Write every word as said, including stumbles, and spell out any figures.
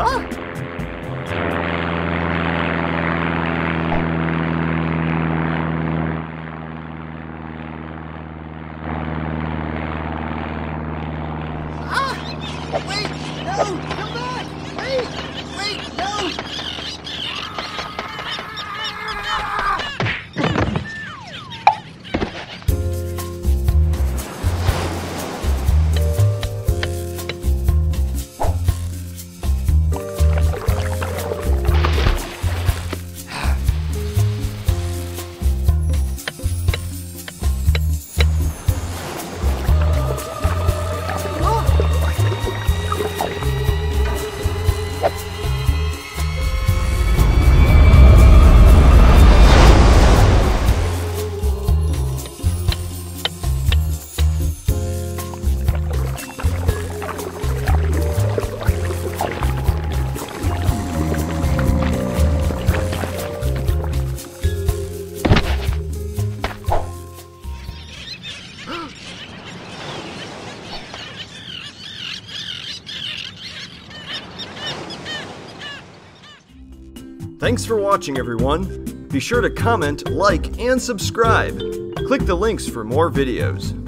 Huh? Thanks for watching, everyone. Be sure to comment, like, and subscribe. Click the links for more videos.